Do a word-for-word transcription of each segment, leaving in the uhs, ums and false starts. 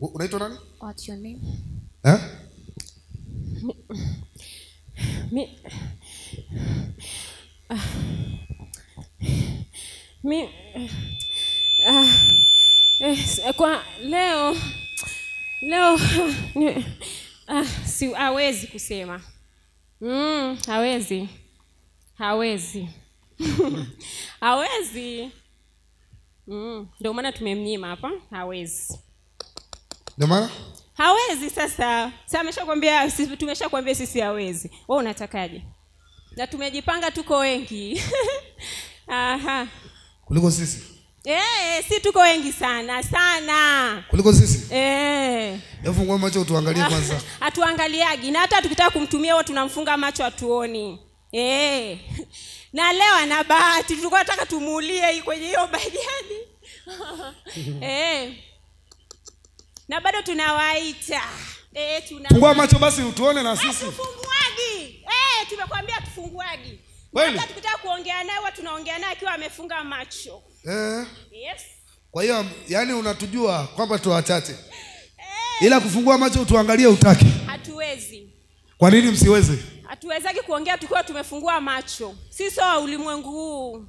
Unaitwa nani? What's your name? Eh? Mi, mi, uh, mi, uh, eh, kwa leo leo uh, uh, si hawezi kusema. Mm, hawezi. Hawezi. Hawezi. Mm, ndio maana tumemnyima hapa. Hawezi. Ndio maana? Hawezi sasa. Sasa ameshakwambia sisi tumeshakwambia sisi hawezi. Wewe unatakaje? Na tumejipanga tuko wengi. Aha. Kuliko sisi? Eh, hey, si tuko wengi sana, sana. Kuliko sisi? Eh. Hebu funga macho tuangalie kwanza. Hatuangaliagi na hata tukitaka kumtumia wao tunamfunga macho atuoni. Eh. Na leo ana bahati tulikuwa tunataka tumuulie hii kwenye hiyo bajani. Eh. Na bado tunawaita. Eh, tunawaita. Fungua macho basi utuone na sisi. Tufunguagi. Eh, tumekwambia tufunguagi. Hata tukitaka kuongea naye wao tunaongea naye akiwa amefunga macho. Eh. Yes. Kwa hiyo yani unatujua kwamba tuwachache. Eh. Ila kufungua macho tuangalie utaki. Hatuwezi. Kwa nini msiweze? Hatuwezaki kuongea tukiwa tumefungua macho. Sisi wa ulimwengu huu.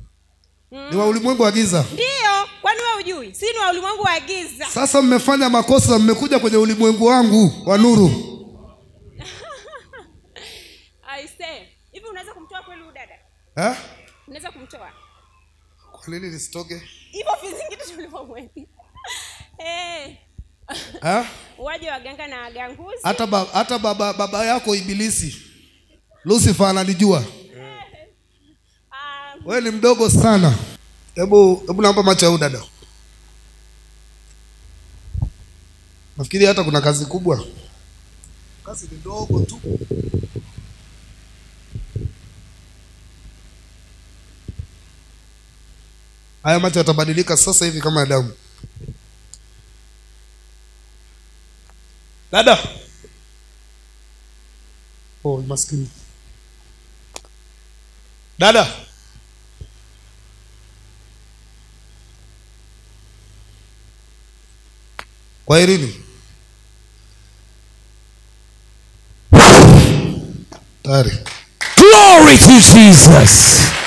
Mm. Ni wa ulimwengu wa giza. Ndio, kwani wewe hujui? Sisi ni wa ulimwengu wa giza. Sasa mmefanya makosa, mmekuja kwenye ulimwengu wangu wa nuru. I say, hivi unaweza kumtoa kweli huyu dada? Eh? Unaweza kumtoa? Kwa nini nisitoke? Hivyo vizingiti tulivyomweka. Eh. Ah? Waje waganga na waganguzi. Hata ba, hata baba baba yako ibilisi. Lucifer ananijua. Yeah. Um, wewe ni mdogo sana. Hebu hebu naomba macho ya dada. Nafikiri hata kuna kazi kubwa. Kazi ndogo tu. Haya macho yatabadilika sasa hivi kama damu. Dada. Oh, maskini. Dada. Kwa irini. Tari. Glory to Jesus.